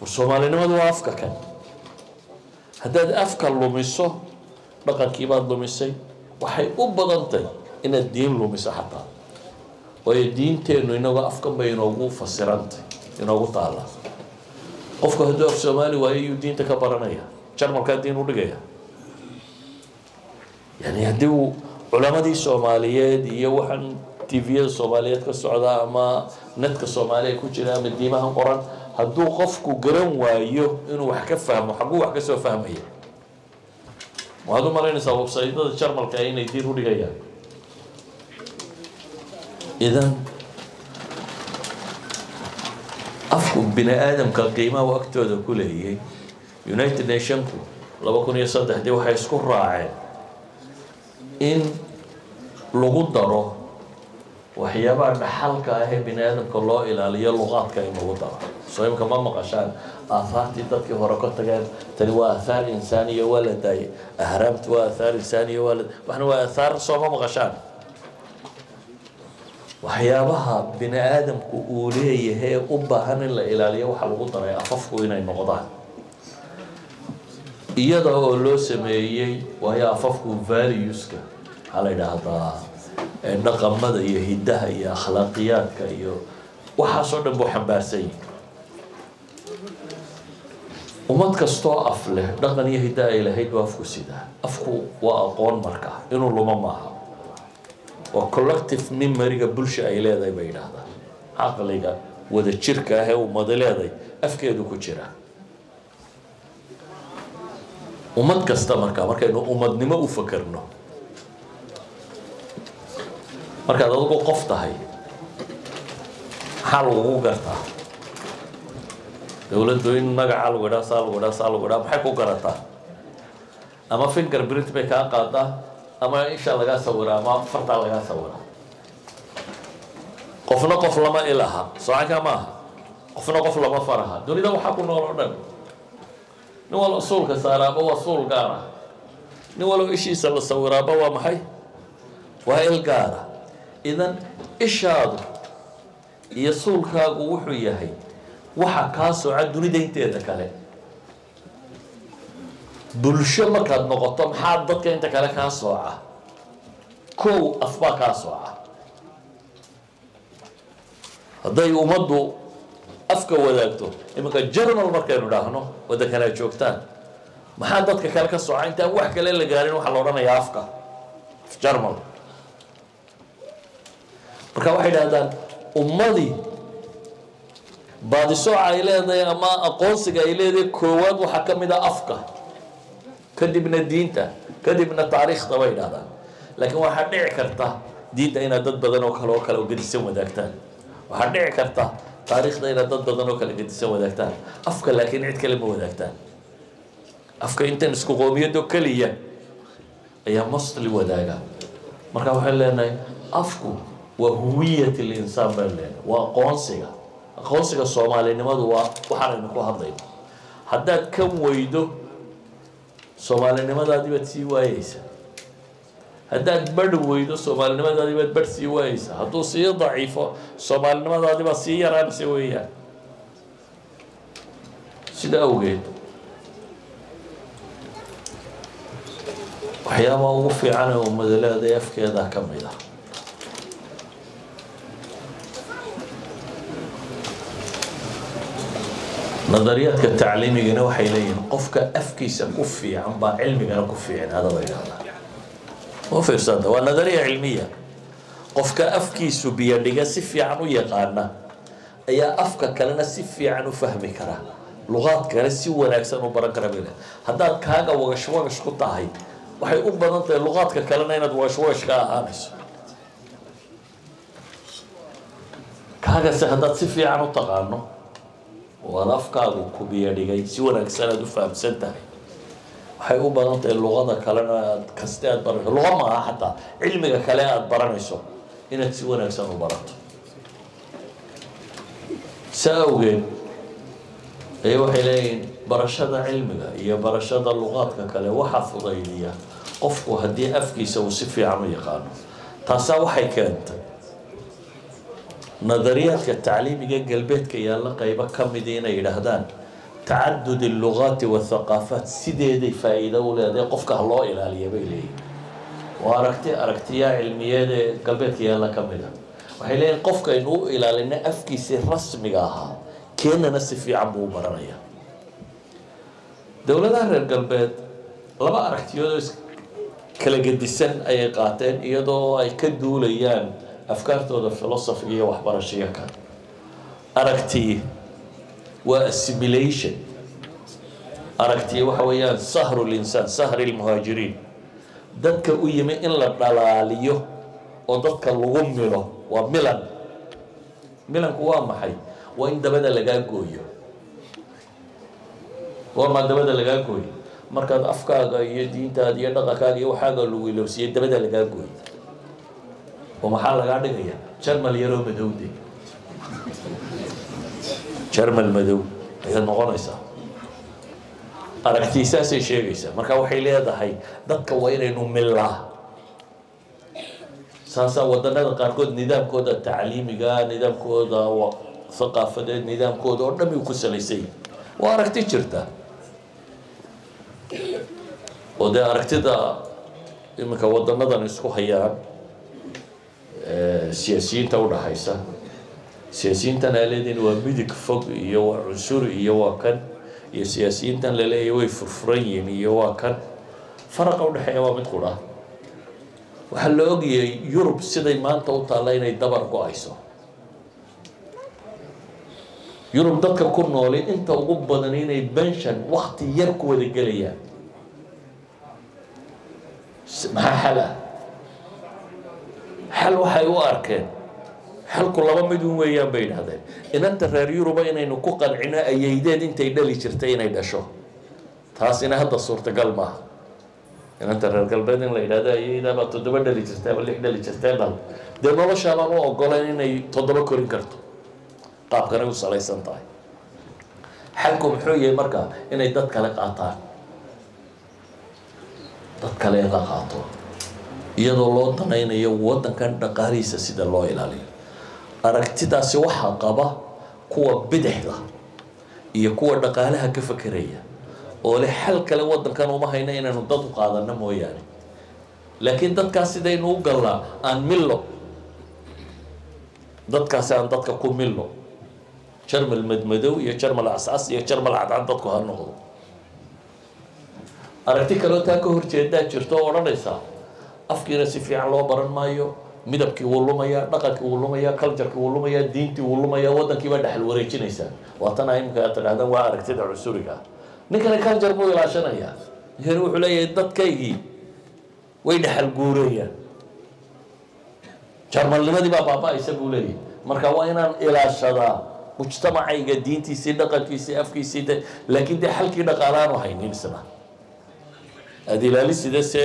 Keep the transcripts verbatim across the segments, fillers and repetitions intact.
والصومالي نمد وافكا كان هداد أفكا لوميسو بقى كيباد لوميسي وحي أبضنطي إن الدين لوميسا حتى ويدين تينو إنه أفكا بينوغو فسرانتي إنوغو طالة أفكا هدو أف صومالي وأيو دين تكبرانيا جرمال كان دين ولقيا يعني هدو علماء دي صوماليات دي وحن تيفيا الصوماليات كالسعودة أما نتك الصومالية كوتشينا من ديماهم قران هدو قفكو قرن وايو إنو وحكا فهمو حقو وحكا سوى فهمية وهدو مرين صواب صيدة الشرم الكاين يديرو لغاية إذن أفكو بنا آدم كالقيمة وأكتو هذا كله يونايتد نيشنكو لو كون يصدح دي وحيسكو راعي إن لغو دارو وحيابا بحلقة هي بني آدم كالله إلى لي اللغات كلمة وطرة صحيح كمان مقاشان آثار تدكي هركوت تقال تري وآثار إنسانية ولد أهرمت وآثار إنسانية ولد وإحنا وآثار صوفا مقاشان وحيابها بني آدم كأولية هي أبهن إلا لي وحلوطرة أخفوا هنا النقطان إيضا اللو سميي وهي أخفوا فاليوسكا على هذا نقمده يا هداه يا أخلاقياتك يا وحصل أبو حماسي وما تكسر أفله نقمن يا هداه إلى هيد وافكو سيدا أفكو وأقوان مركا إنه لما معه وكولكتيف من مريجا بلشة إلى ذي بين هذا عقلية وده شركة هو موديل ذي أفكي دوكو شرا وما تكسر مركا مركا إنه أمد نما وفكرنا marka dadku qof tahay xal ugu garta dawladdu in magaca lagu dhaas lagu dhaas lagu dhaas maxay ku garata ama fingerprint bay ka qaada ama insha Allah laga sawira ama farta laga sawira qofna qof lama ilaha sooca ma qofna qof lama faraha dunida waxa ku nool dhan nin wal usul ka saaraba wa usul gaara nin wal ishiisa la sawiraba wa maxay wa il gaara إذن إشاد يسول كاغو وحوياهي وحكاسو عدوني دينتي تكالي بلشما كاد نغطم حادت كاين تكالي كاسوعة كو أفبا كاسوعة هداي أمدو أفكا وداكتو إما كان جرنال مركين وداهنو وداكالي جوكتان ما حادت كاكالي كاسوعة انتا وحكا ليلة قارين وحلورانا يا أفكا في جرمال marka waxay dhaadaan ummadii baadiso caayileeday ama aqoonsiga ay leedahay koowaad waxa kamid ah afka kadibna diinta kadibna taariikhda way dhaadaan laakiin waxa dhici karta diinta in dad badan oo kale oo kale u gadisan wadaagtaan waxa dhici karta taariikhda in dad badan oo kale gadisan wadaagtaan afka laakiin cid kale ma wadaagtaan afka intan isku qoomiyado kaliya ayaa masli wadaaga marka waxaan leenahay afku وهوية الإنسان بالله وقانصة قانصة الصومالي نمد وحرم نكون هذين هذا كم ويدو الصومالي نمد هذه بتسيوايس هذا برد ويدو الصومالي نمد هذه بتسيوايس هذا صير ضعيفة الصومالي نمد هذه بتصير رام سوية سيدا وجد وحيا ما وفي عنه ومدلاه ده يفكر ده كم ده نظريات التعليم جنوح إلين قفك أفكي سكفي عن با علمي أنا كفي عن هذا غير هذا مو في صدق والنظرية علمية قفك أفكي سبيا اللي سفي عنو يقالنا يا أفكا كلنا سفي عنو فهمي كره لغات كره سوى ناكسن وبركة بله هذا كهذا وغشواش كطاهي وحي أم بنت لغات كلنا يناد وغشواش كهانس كهذا سهدت سفي عنو تقالنا ولافكاغو كوبيا ديغاي سي وناكسانا دو فهمسنتها waxay u badan tahay luqada kale aad kasta aad barato luqada ma hata cilmiga kale aad baranayso inaad si wanaagsan u barato saawgeen ay waxay leeyihiin barashada cilmiga iyo barashada luqadka kale waxa fudaydiya qofku haddii afkiisa uu si fiican u yaqaano taasa waxay keentay نظريات التعليم جا قلبتك يا الله قيبك كم دينا يرهدان تعدد اللغات والثقافات سيدي فائدة ولا دي قفك الله إلى اليابيلي وأركتي أركتيا علمية قلبك يا الله كملها وحيلين قفك إنه إلى لأن أفكي سرسم جاها كأن نسف يعبو برانيا دولة هرر قلبك لما أركتيا كلا جدسن أي قاتن يدو أي كدو ليان أفكارته الفلسفية وحبرشية كان أركتي والسيميليشن أركتي وحويان سهر الإنسان سهر المهاجرين دنك أيما إلا بلاليو ودك الغمرة وميلان ميلان هو محي وإن دبدا لقاكويو وما دبدا لقاكويو مركز أفكار يدينتا ديانا كاكي وحاجة لويلوس يدبدا لقاكويو ومحل غادي شرم اليرو مدودي شرم المدو إذا نغنيسا أركتي ساسي شيغيسا مركا وحي ليداهي دكا وينو ملا ساسا ودانا كاركود نظام كود التعليمي نظام كود ثقافة نظام كود ورنمي وكساليسي وأركتي شرطة ودا أركتي دا إمكا ودانا نسكو هيان سياسيين تودا هايسا سياسيينتان لاليدين waa midig fog iyo waa cunsur iyo waa kan iyo siyaasiyiintan laleeyay way furfuran yihiin iyo waa kan faraqa u dhaxeeya waa mid qura waxa loo ogiyay Yurub siday maanta u taallay inay dabar go'ayso Yurub dadka ku nool inta ugu badan inay benshan waqti yar ku wada galayaan maxaa xala hal waxa ay u arkeen halku laba mid uu weeyaan bay dhadeen inanta reer Yurub inaynu ku qalcino ayeydeen intay dhali jirtay inay dhasho taas ina hadda suurta gal ma inanta reer galbeed in la yiraahdo ayeeyda ba toddoba dhali jirtay wali dhali jirtay dal de nolosha loo ogolaan inay toddoba korin karto qaabkana u salaysan tahay halku muxuu yahay marka inay dad kale qaataan dad kale la qaato iyadoo loo danaynayo wadankan dhaqaalihiisa sida loo ilaaliyo aragtidaasi waxa qaba kuwa bidixda iyo kuwa dhaqaalaha ka fakaraya oo leh xal kale wadankan uma hayna inaanu dad u qaadano mooyaan laakiin dadkaas sidaynu u galaa aan millo dadkaas aan dadka ku millo jarmal madmadow iyo jarmal asas iyo jarmal cadcad dadku ha noqdo aragti kale taa ka horjeedaa jirto oranaysa afkiina si fiican loo baran maayo midabkii wuu lumaya dhaqankii wuu lumaya culture-kii wuu lumaya diintii wuu lumaya wadankii ba dhaxal wareejinaysa waatana imka tadada waa aragtida cusuriga ninkana culture buu ilaashanaya yar wuxuu leeyahay dadkaygii way dhaxal guurayaan jarmalnimadii baa baba isagu leeyahay marka waa inaan ilaashada mujtamacayga diintiisa dhaqankiisa afkiisa laakiin de halkii dhaqaalaan u haynin isna adilaali sida se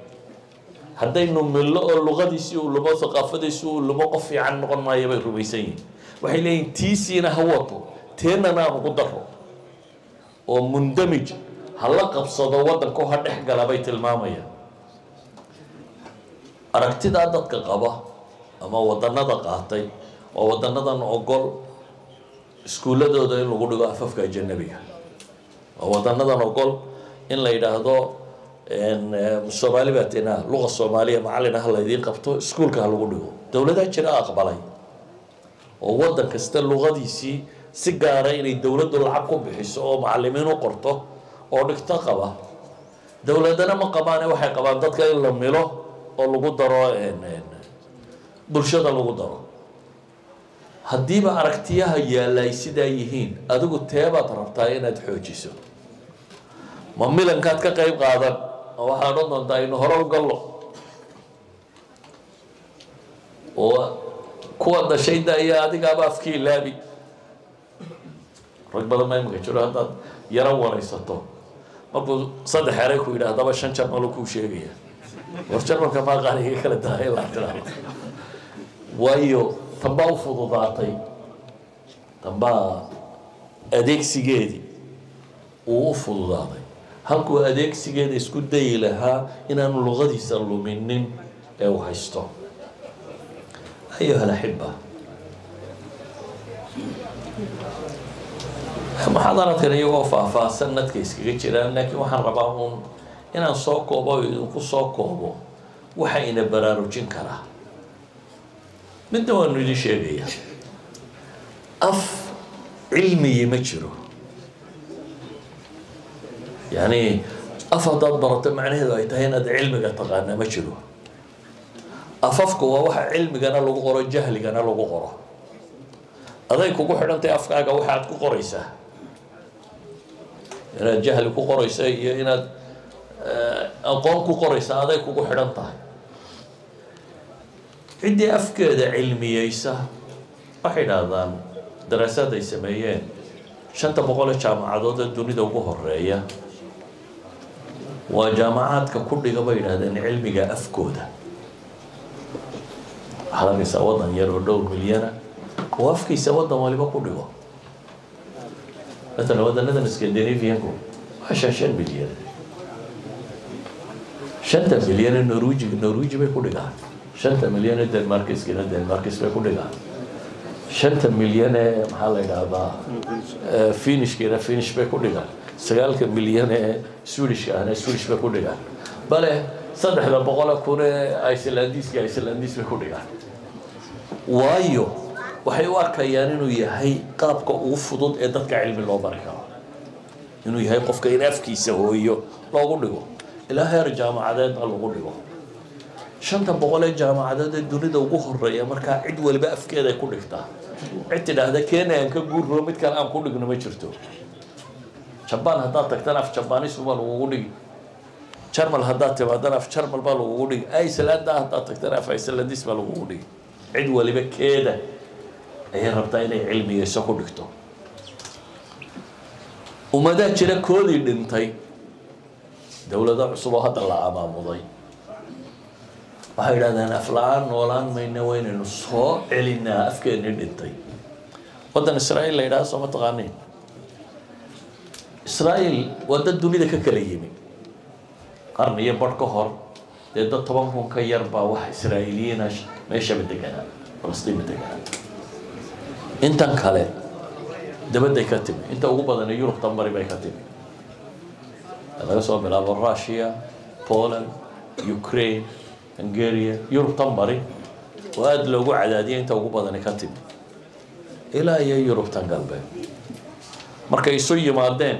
هذين الملأ اللغات يسوع اللغات ثقافات يسوع اللغات في عن نقل ما يبي ربيسين وحين تيسينا هواته تيننا قدره ومندمج هلا قبصة وضع كهر إحجى لبيت المامية أركتد عدد كقبة أما وضعنا دقاتي ووضعنا دنقل سكولة ده ده اللغة ده أفف كجنبية ووضعنا دنقل إن لا يدهدو إن الصومالي باتنا لغة الصومالية معلنا هلا يدين قبته سكول كهالقولوا دولة كنا أقبلي ووضع كستل لغة ديسي سجارين الدولة دول عقب بحسوا معلمين وقرطه ونكتقبه دولة دنا ما قبانة وحي قبان ضد كيل لميله اللي قدروا إن إن برشة اللي قدروا هدي ما أركتيها يا ليسي دايهين أدوك التابع طرفتين أدحوجيسو ما ميلان كات كقريب قادر waxaan u doontaa inuu hor u galo oo kuwa dashayda ayaa adiga baafkii laabi rag badan ma imka jiro hadda yara waraysato مركو صدق حريك ويدا هذا بشان شاب ملوكو شيء ورشان مركو ما قاري كلا داعي لا ترى ويو تباو فضوضاتي تبا أديك سجدي وفضوضاتي هلكو أديك سجدي سكود ديلها إن أنا لغتي سلو منن أو هشتو أيها الأحبة محاضرتنا يوم فافا سنة كيس كيتشيران لكن واحد ربعهم إن الصوك وباو يدخل صوك وباو وحين براروجين كرا من دون ندي شيء أف علمي متشرو يعني أفضل برت معناه ذا يتهين هذا علمي قطعنا متشرو أففك وواحد علمي جانا لو غورة جهل جانا لو غورة أذاك وقوحنا أنت أفكاك وواحد كقريسة إن الجهل كقريسة إن القوم كقريسة هذا يكون حرنطه عندي أفكار علمية يسا وحين هذا دراسات يسميين شنت بقول الجامعة ضد الدنيا دوقه الرأي وجامعات ككل قبيل هذا علمي أفكوده حلقي سوادن يردون مليانة وأفكي سوادن ما لي بقوله مثلا هذا ندم اسكندري فيكم عشان شن مليار شنتا مليار النرويج النرويج بيكون ده شنتا مليار الدنمارك اسكندري الدنمارك بيكون ده شنتا مليار محله ده فينش كده فينش بيكون ده سجال كمليار سوريش أنا سوريش بيكون ده بله صدق لما بقوله كونه أيسلنديس كأيسلنديس بيكون ده وايو وحيوار كيان إنه يهاي قابك وفضود إدتك علم الله بركة إنه يهاي قف كين أفكي سويه لا أقول لكم إلى هير جامعة ده أنا أقول لكم شن تبغى الجامعة ده الدنيا ده وجوه الرأي مركا عدول بقى أفكار ده كله كتاه عدنا هذا كأنه إنك تقول رميت كلام كله إنه ما يشرتو شبان هذا تكتنا في شباني سوما لوجودي شرمل هذا تبادنا في شرمل بالوجودي أي سلاد هذا تكتنا في أي سلاد يسمى لوجودي عدول بقى كده أي ربطة إلى علمي يسحو دكتور وما ده كذا كودي دنتي دولة ده صباح الله أمام مضي وهذا أنا فلان ولان من وين النصها علينا أفكار دنتي وده إسرائيل لا يدرس وما تغنين إسرائيل وده الدنيا ده ككليمي قرن يبرك هار ده طبعهم كيربا واحد إسرائيليين أش ما يشبه تجاهل فلسطين تجاهل أنت كله دبده كاتم أنت أقوى بدن يورو تمبري بكاتم هذا يسوى من أول روسيا، بولندا، أوكرانيا، هنغاريا يورو تمبري وهذا لو جو عددية أنت أقوى بدن كاتم إلى أي يورو تنقلب مركي سوي مادن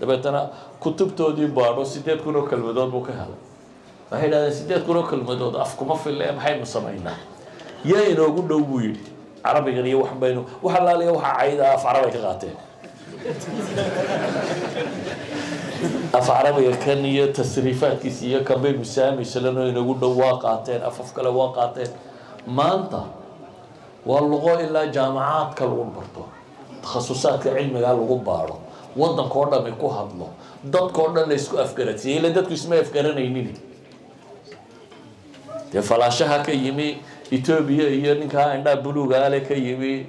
دبتنا كتب تودي بارو سيدات كونو كلمات بوكهلا هاي هذا سيدات كونو كلمات أفكم في الله محين مصمينا يا إنه قلنا ويل عربي غني وحن بينه وحلا لي وح عيدا في عربي كغاتين أف عربي كنية تسريفات كسية كبير مسامي سلنا ينقول واقعتين أفف كلا واقعتين ما أنت واللغة إلا جامعات كلهم برضو تخصصات العلم قالوا بارو وضن كورنا ميكو هضلو ضد كورنا نسكو أفكارتي إلا ضد كسمة أفكارنا ينيني تفلاشها كيمي إثيوبيا يرني كا عندها بلوغ على كيمي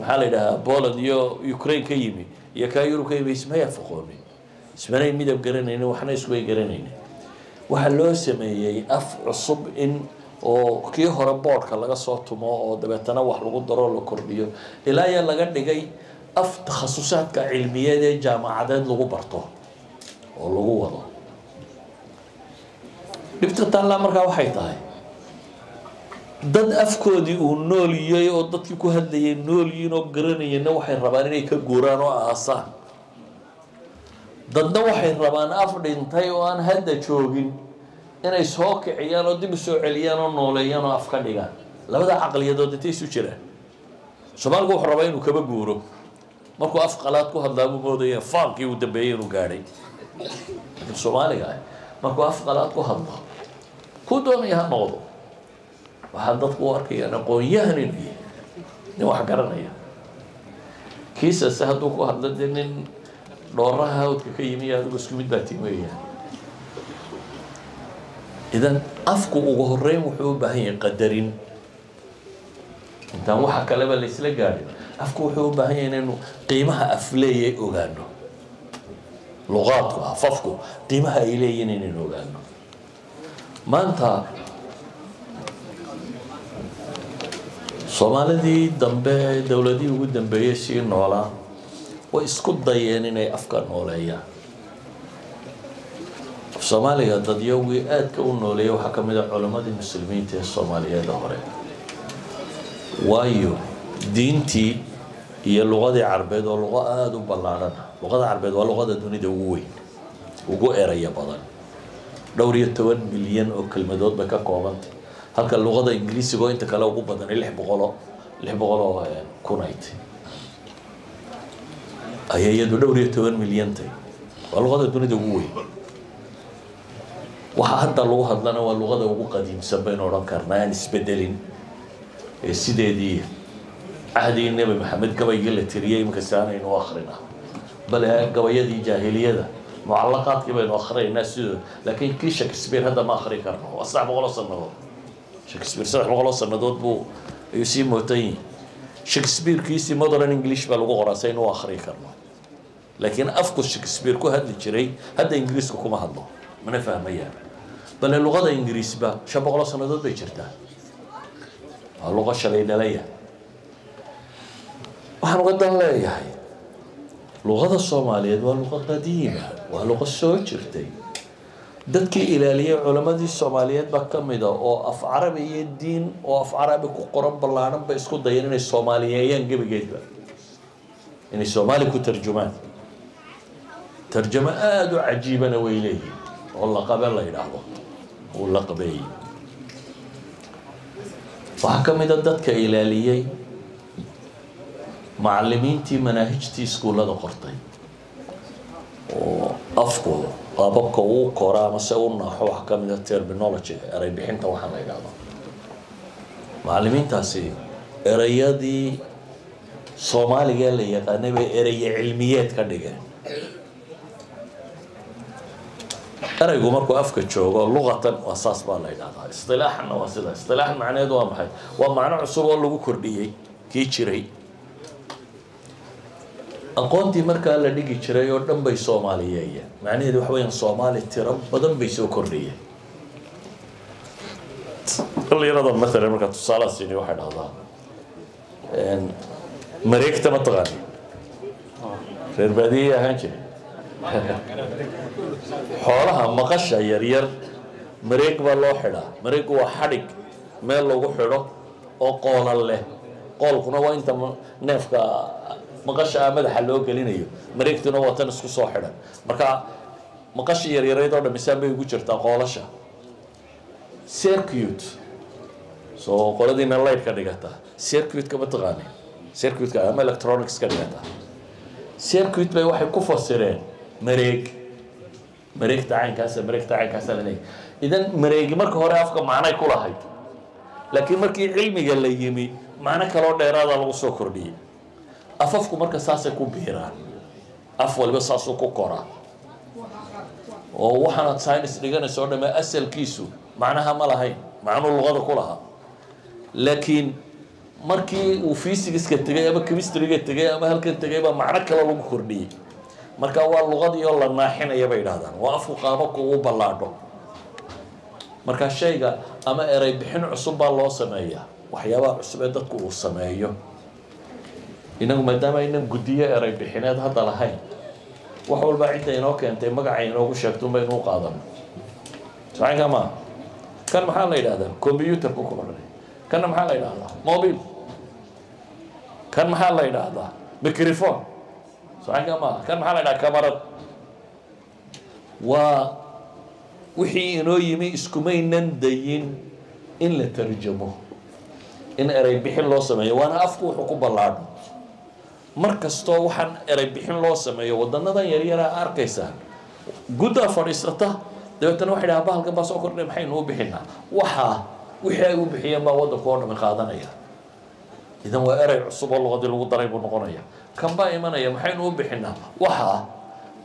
محل ده بولندا يو يوكرين كيمي يكايرو كيمي اسمه يفقوني اسمه نيمي ده بقرنينه وحنا يسوي قرنينه وحلو سميه أف الصب إن أو كي هربار كلاجا صوته ما أو ده بتنوح لقط ضرر لكرديو إلا يلا قد نجاي أف تخصصات كعلمية ده جامعات لغو برتو أو لغو وضع نبتطلع مركا وحيطاي dad afkoodii uu nool yahay oo dadkii ku hadlayay nool yihiin oo garanayeen waxay rabaan inay ka guuraan oo aasaan dadna waxay rabaan afdhintay oo aan hadda joogin inay soo kiciyaan oo dib soo celiyaan oo nooleeyaan oo afka dhigaan labada aqliyadood intay isu jiraan Soomaaligu wuxuu rabaa inuu kaba guuro markuu af qalaad ku hadlaabo moodaya faaqii uu dambeeyay inuu gaaray Soomaaliga markuu af qalaad ku hadlo ku doonaya noodo waxa dadku arkayaan qoonyahan inay wax garanayaan kiisa saadu ku hadladeen دوراها وتكيمية وسكوت باتيمية. إذا أفكو وغورين وحبوبها هي قدرين. أنت مو حكى لبا ليس لك قادر. أفكو وحبوبها هي إنه قيمها أفلية أوغانو. لغاتها فافكو قيمها إلي إنه أوغانو. ما أنت صومالي دي دمبي دولة دي ودمبي يسير نولا. ويسكت ضيّن إني أفكار نوليا. الصومالية ضد يوي آد كون نوليا وحكم العلماء المسلمين تي الصومالية دهوري. وايو دينتي هي اللغة العربية واللغة آد وبلارنا. اللغة العربية واللغة الدنيا دوين. وجو إيريا بدن. دوري التوان مليون أو كلمات بكا كومنت. هكا اللغة الإنجليزية جو أنت كلاو جو بدن اللي حبغلا اللي حبغلا كونايت. أي يد دوري توان مليون تي، واللغة الدنيا دوّي، وحتى اللغة هذلنا واللغة دوّي قديم سبعين ورا كرنان سبدلين، السيدة دي عهد النبي محمد قبيلة تريئي مكسرنا إنه آخرنا، بل قبيلة دي جاهلية ده معلقات كمان آخرين ناس لكن كل شكسبير هذا ما آخر كرنه، أصلاً مغلص النظر، شكسبير صلاح مغلص النظر بو يسيم متين. شكسبير كيسي مودرن انجلش باللغه راسين واخري كرمه لكن افكو شكسبير كو هاد الجري هاد انجلش كو ما هادلو ما فهميا بل اللغه الانجليزيه با شبقلو سنادود باي جيرتا اللغه شلي دليا waxaan uga dan leeyahay luqada Soomaaliyeed waa luqad qadiima waa luqad soo jirtay dadkii ilaaliya culimadii Soomaaliyeed ba kamida oo af Carabiga diin oo af Carabiga ku qoran balaaran ba isku dayeen inay Soomaaliyeeyaan gabigeedba inay Soomaali ku tarjumaan tarjuma aad u cajiibana weelay walaa qabal la yiraahdo oo la qabay waxa kamida dadka ilaaliyay macallimiintii manahijtii iskuulada qortay oo afkooda قابك وكرة مسؤولنا حوح كم من التربينولوجي ريبحين توحنا يقعدوا معلمين تاسي رياضي صومالي قال لي يعني بري علميات كده أنا يقول مركو أفكر شو لغة وأساس بالله يقعدها اصطلاحنا واسدها اصطلاح معناه دوام حد ومعناه عصور والله كردي كي شري أقولتي مركا لا دقي شري ودم بي صومالية معني دو حوين صومالي ترب ودم بي سو كردية اللي رضا مثلا مركا تصالة سيني واحد هذا مريكتا ما تغني غير بديهة هانشي حولها مقشة يرير مريك بالله حدا مريك وحدك مال لو حدا أو قول الله قول كنا وأنت نفكا مقاش أمد حلوك لينيو مريكتو نواتن سكو صاحدا مركا مقاش يريريدا ولا مسام بيجو شرطة قالشة سيركيوت سو قلدي نلايت كديجتا سيركيوت كبتغاني سيركيوت كأما إلكترونيكس كديجتا سيركيوت بي واحد كوفا سيرين مريك مريك تعين كاسة مريك تعين كاسة لني إذا مريك مركا هوري أفكا معنا كلها هيتو لكن مركي علمي قال لي يمي معنا كلون إرادة لو سكر دي أفكو مركز ساسة كبيرة، أفول بس ساسو كوكورا. ووحنا ساينس لجانا سورنا ما أسل كيسو معناها مالا هاي معنو اللغة كلها. لكن مركي وفيزيكس كتجي أما كيمستري كتجي أما هالك كتجي أما معنى كلامه كردي. مركا أول لغة يلا ناحينا يا بعيد هذا. وأفو قامك وبلادو. مركا شيء أما إريبحين عصب الله سماية وحياة عصب دكتور سماية. إنه ما دام إنهم جدية ريبحينات هذا لهاي، وحول بعيد إناك أنت ما قاعين أو شكتون بينو قادم، صحيح كمان؟ كان محل إلى هذا، كمبيوتر بكرة، كان محل إلى هذا، موبيل، كان محل إلى هذا، ميكروفون، صحيح كمان؟ كان محل إلى كاميرا، ووحي إنه يمي إسكمين نندين إن لا ترجمه إن أريبيح الله سمعي وأنا أفكو حقوب الله مركز طوحا أريبيح الله سمعي ودنا ذا يريرا أركيسا جودا فريسته دهتنا واحد أباه الجباس أكرنا بحين هو بحنا وحا وحي وبحيا ما وده كونه من خادنا إياه إذا هو أري صب الله غدي لو ضرب النقرية كم باي منا يا محين هو بحنا وحا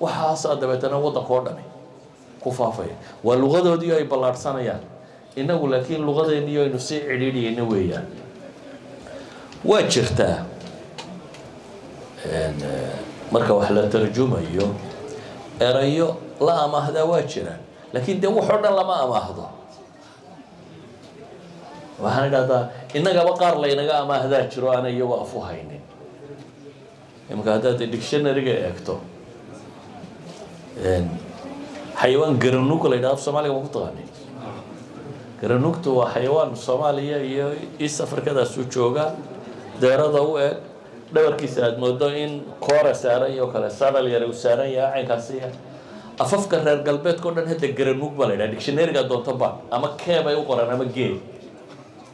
وحا صاد دهتنا وده كونه كفافية واللغة دي أي بالارسانة يعني إنه لكن اللغة دي أي نسي عديدي إنه ويا وأشرتها مركب وحلا ترجمة يوم أريه لا ما هذا واجرا لكن ده وحنا لا ما ما هذا وحنا هذا إنك بقار لي إنك ما هذا تشرو أنا يوافو هينين إمك هذا الديكشنري جاي أكتو حيوان قرنوك اللي ده في الصومالي ما بتغني قرنوك تو حيوان الصومالي يسافر كذا سوتشوجا ديره ده هو دوركيس أدموده إن قارة سارية وكلا سارة اللي يروي سارية عين كاسية أفكر رجال قلبت كنا هذا قرنوك بالله ديكشنري قد دون طبعا أما كيف يقول أنا مجيء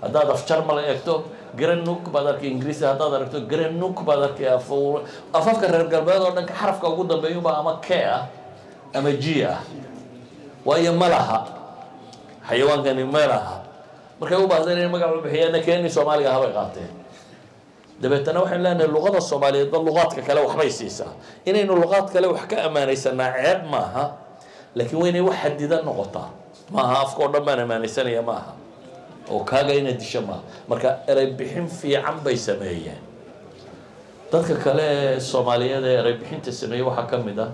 هذا دفتر ملا يكتب قرنوك بدر كإنجليزي هذا دركتو قرنوك بدر كأفور أفكر رجال قلبت أنك حرف كوجودا بيوبا أما كيف أما جيا وأي ملها حيوان كان ملها مركبوا بعدين مقابل بحيانا كأني سومالي هواي قاتين دبتنا وحنا لأن اللغات الصومالية ضل لغات كلو حبيسيسة إن إنه اللغات كلو حكا أمانيسة نعيب معها لكن وين يوحد ذا النقطة معها أفكار ما أنا مانيسة يا معها وكاجا إن الدشمة مركا ربحين في عم بيسمية تذكر كلا الصومالية ده ربحين تسمية وحكم ده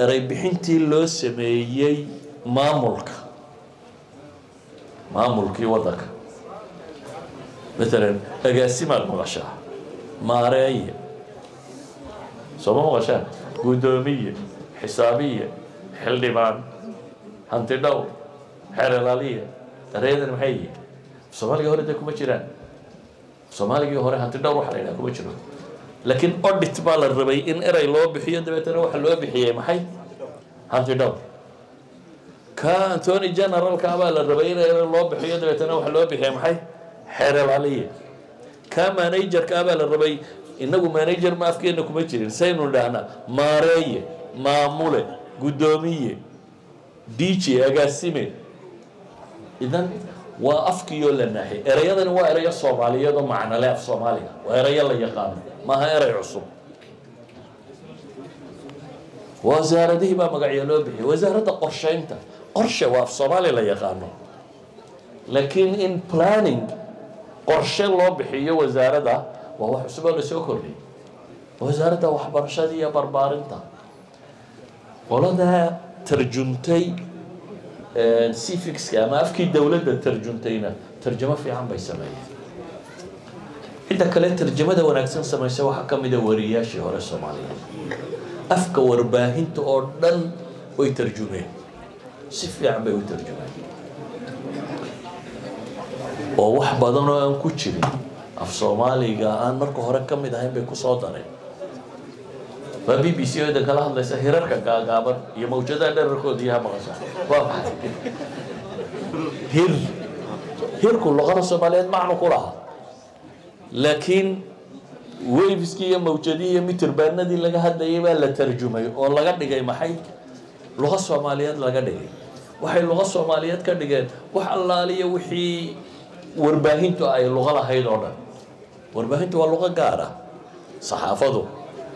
ربحين تلو سمية ما ملك ما ملكي وضك مثلا أجاسي مع المغشى مارية صومال مغشى قدومية حسابية حلدبان هانتدو حرلالية تريد المحية صومال جهوري دكوا مشيران صومال جهوري هانتدو روح علينا كوا مشيران لكن أردت بال الربي إن إرى لو بحية دبته روح لو بحية محي هانتدو كان توني جنرال كابال الربي إن إرى لو بحية دبته روح لو بحية محي حرر عليه كمانيجر كابل الربي إنه مانيجر ما أفكر إنه كمجرين سينو لهنا مارية معمولة قدومية ديجي أقسمه إذن وأفكر يلا الناحية إريادا وإريا الصومالية ضم معنا لا في الصومالية وإريا اللي يقام ما ها إريا عصب وزارة دي ما مقعي لوبه وزارة قرشة أنت قرشة وفي الصومالية لا يقامه لكن إن planning قرش الله بحيه وزارته وهو حسب اللي سيكرني وزارته وحبرشادي يا بربارنتا والله ده ترجمتي سيفكس ما أفكي الدولة ده ترجمتينا ترجمة في عام بيسميه إذا كلت ترجمة ده وناقصين سماه سوا حكم ده ورياشي هو الصومالي أفكر ورباهين تأردن ويترجمين سيف عم بيترجمين ووح بدنو أن كتشري في الصومالي جاء أن مركو هركم إذا هم بيكسروا دارين، فبي بي سي هذا كله هذا سهرر كجا جابر يموجد هذا ركود يها مغازا، هير هير كل لغة الصومالية معنو كلها، لكن ويبسكي موجودية متر بيننا دي لقى هذا يبقى لا ترجمة والله قد جاي محي لغة الصومالية لا قد جاي، وحي لغة الصومالية قد جاي وح الله ليه وحي warbaahintu ay luqad lahayd oo dhan warbaahintu waa luqad gaar ah saxaafadu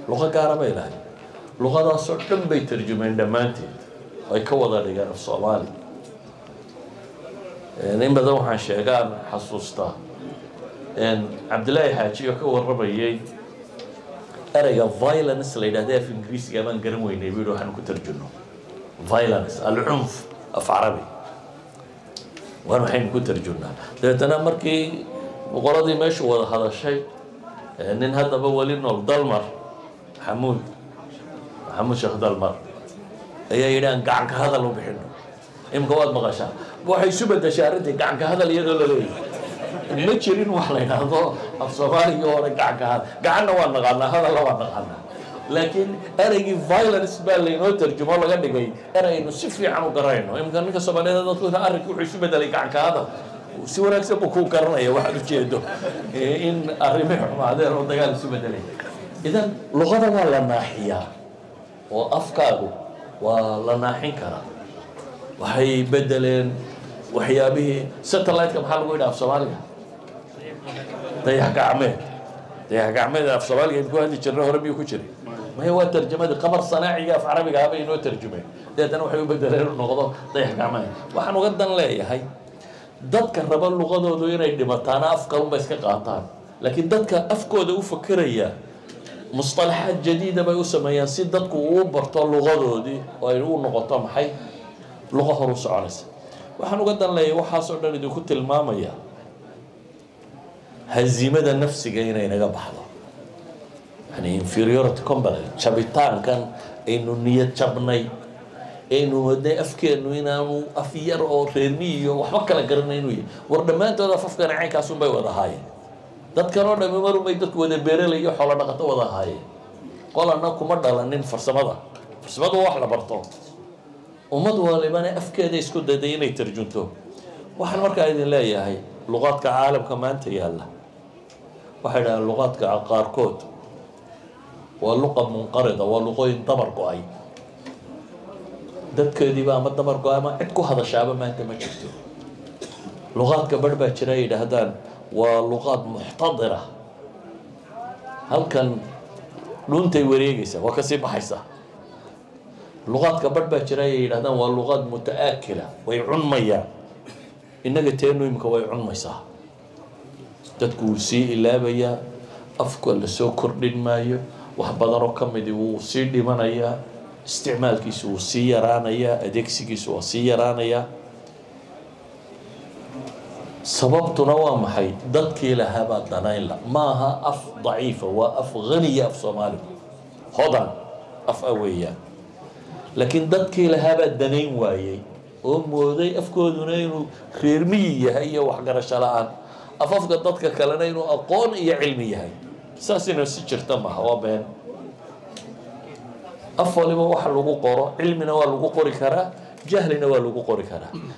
luqad gaar ah ma ilahay luqadaas oo dhan bay tarjumaan dhammaanteed ay ka wada dhigaan Soomaali nin badan waxaan sheegaa xasuusta in Cabdilaahi Xaaji oo ka warramayay erayga violence la yidhaahdee af Ingiriisiga baan garan weynay buu waxaan ku tarjuno violence al-unf af Arabi وأنا الحين كنت ترجمنا، لأن أنا مركي وقرضي ماشي ولا هذا الشيء، إن هذا بولينا ضلمر حمود حمود شيخ ضلمر، هي إيران قعنك هذا اللي بحنه، إم قواد مغشى، واحد سبت شارتي قعنك هذا اللي يقول لي، متشرين وحلينا هذا، الصومالي يقول قعنك هذا، قعنا وأنا قعنا هذا لا وأنا قعنا، لكن أرجع violence بالله إنه ترجمة الله قد جاي أرى إنه سفلي عنو قرينه يمكن نك الصباح هذا نطلع أرك وحش بدل كعك هذا وسوينا كسب وكو كرنا يا واحد وشيده إن أرميه ما هذا رد قال سو بدل إذا لغة ولا ناحية وأفكاره ولا ناحين كرا وهي بدلين وحيا به ستلايت كم حلقة ويدا في صوالح تيحك عمه تيحك عمه في صوالح يقول هذه جرّه ربي وكشري ما هو ترجمة القمر صناعي في عربي هذا إنه ترجمة ده أنا وحيو بدلين النقطة تيحك عمه وحن غدا لا هي ضد كهرباء اللغة ده ويرا يدي بطانا أفكارهم بس كقاطان لكن ضد كأفكار ده وفكرية مصطلحات جديدة بيسمى ينسيد ضد كوبرتال اللغة دي ويقول نقطة محي لغة روس عرس وحنو قدن لي وحاس عدنا لدي كنت المامية هزيمة دا نفسي جاينا ينقى بحضا يعني inferiority complex شابيطان كان إنو نية شابناي إنو هدي أفكي إنو ينامو أفير أو ريرميو وحبكا لقرنا إنو يه ورد ما أنت ودا ففكا نعين كاسون باي ودا هاي داد كانوا دا ممارو بيدك ودا بيريلي يحولا نقطة ودا هاي قولا ناكو مدى لنين فرسمادا فرسمادا واحلا برطو ومدوا لبنا أفكار يسكت ديني ترجمته واحد مركز إذا لا يهاي لغات كعالم كمان تياله واحد اللغات كعقار كود واللغة منقرضة واللغة تمرقوا أي ده كذي بقى ما تمرقوا ما عندكوا هذا الشعب ما أنت ما شفته لغات كبربة شريدة هذان واللغات محتضرة هل كان لونتي وريجسة وكسب حيسة لغات كبرت بشرية هذا واللغات متآكلة ويعون مياه إنك تينو يمكن ويعون ميسا تقول سي إلا بيا أفكر لسوكر دين مايو وحبضا رقم ديو سي دي منايا استعمال كيسو سي رانايا أديكسي كيسو سي رانايا سبب تنوى محي ضدكي لها بات لنا ماها أف ضعيفة وأف غنية أف صومالي هضا أف قوية لكن دكي لهابا دنين وايي أم وذي أفكو دنينو خيرمية هي وحجر شلعان أففق دكك كلنينو أقون يا علمية هي ساسينو سجر تمها وبين أفضل ما وح لوجو قرا علمنا ولوجو قري كرا جهلنا ولوجو قري كرا